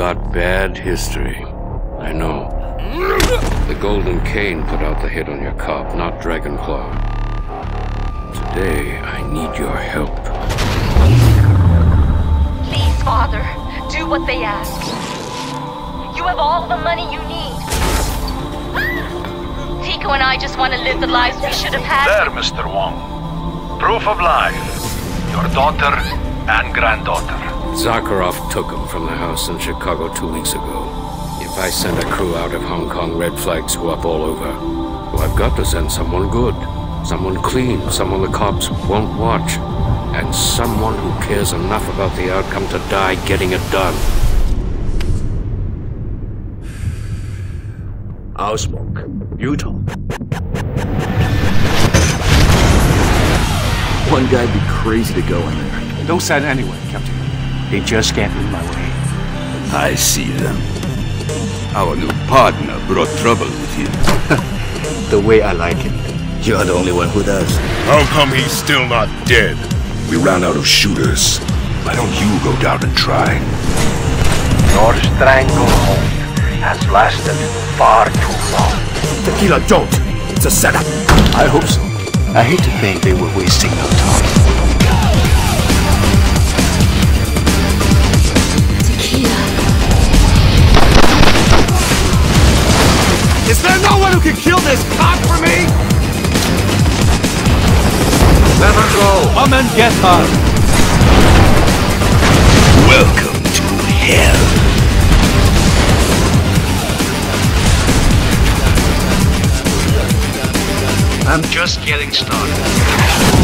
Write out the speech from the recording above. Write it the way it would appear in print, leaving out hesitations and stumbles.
got bad history. I know. The Golden Cane put out the hit on your cop, not Dragonclaw. Today, I need your help. Please, Father, do what they ask. You have all the money you need. Tico and I just want to live the lives we should have had. There, Mr. Wong. Proof of life. Your daughter and granddaughter. Zakharov took him from the house in Chicago 2 weeks ago. If I send a crew out of Hong Kong, red flags go up all over. Well, I've got to send someone good, someone clean, someone the cops won't watch, and someone who cares enough about the outcome to die getting it done. I'll smoke. You talk. One guy'd be crazy to go in there. Don't send anyone, Captain. They just can't be my way. I see them. Our new partner brought trouble with you. The way I like it. You're the only one who does. How come he's still not dead? We ran out of shooters. Why don't you go down and try? Your stranglehold has lasted far too long. Tequila, don't! It's a setup. I hope so. I hate to think they were wasting no time. Tequila. Is there no one who can kill this cop for me? Let her go. Come and get her. Welcome to hell. I'm just getting started.